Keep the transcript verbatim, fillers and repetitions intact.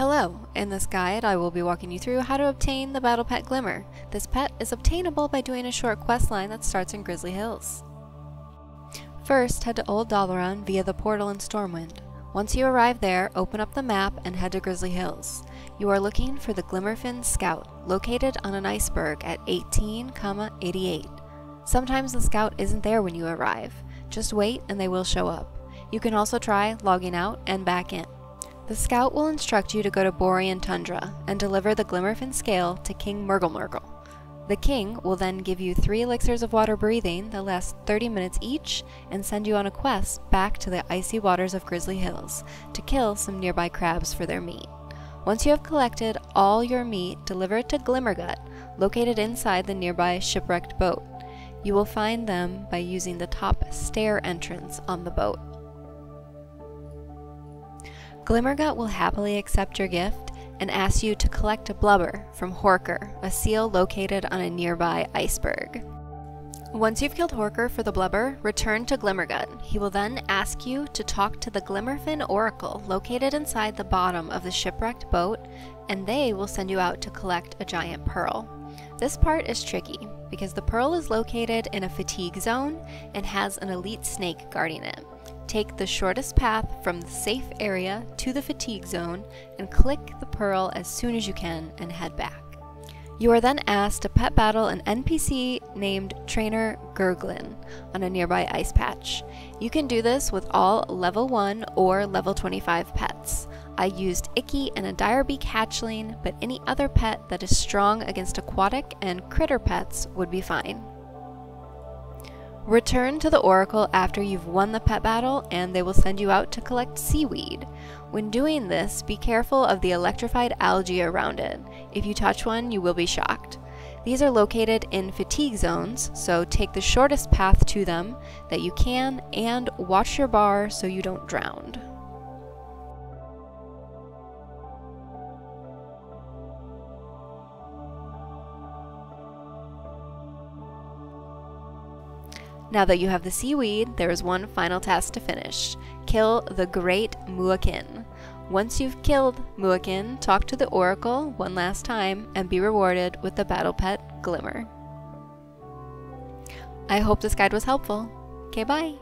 Hello! In this guide I will be walking you through how to obtain the Battle Pet Glimr. This pet is obtainable by doing a short quest line that starts in Grizzly Hills. First, head to Old Dalaran via the portal in Stormwind. Once you arrive there, open up the map and head to Grizzly Hills. You are looking for the Glimmerfin Scout, located on an iceberg at eighteen, eighty-eight. Sometimes the scout isn't there when you arrive. Just wait and they will show up. You can also try logging out and back in. The scout will instruct you to go to Borean Tundra and deliver the Glimmerfin Scale to King Mrgglemurgle. The king will then give you three elixirs of water breathing that last thirty minutes each and send you on a quest back to the icy waters of Grizzly Hills to kill some nearby crabs for their meat. Once you have collected all your meat, deliver it to Glimmergut, located inside the nearby shipwrecked boat. You will find them by using the top stair entrance on the boat. Glimmergut will happily accept your gift and ask you to collect a blubber from Horker, a seal located on a nearby iceberg. Once you've killed Horker for the blubber, return to Glimmergut. He will then ask you to talk to the Glimmerfin Oracle located inside the bottom of the shipwrecked boat, and they will send you out to collect a giant pearl. This part is tricky because the pearl is located in a fatigue zone and has an elite snake guarding it. Take the shortest path from the safe area to the fatigue zone and click the pearl as soon as you can and head back. You are then asked to pet battle an N P C named Trainer Gurglin on a nearby ice patch. You can do this with all level one or level twenty-five pets. I used Icky and a Dire Beak hatchling, but any other pet that is strong against aquatic and critter pets would be fine. Return to the Oracle after you've won the pet battle and they will send you out to collect seaweed. When doing this, be careful of the electrified algae around it. If you touch one, you will be shocked. These are located in fatigue zones, so take the shortest path to them that you can and watch your bar so you don't drown. Now that you have the seaweed, there is one final task to finish. Kill the Great Muakin. Once you've killed Muakin, talk to the Oracle one last time and be rewarded with the Battle Pet Glimr. I hope this guide was helpful. Okay, bye!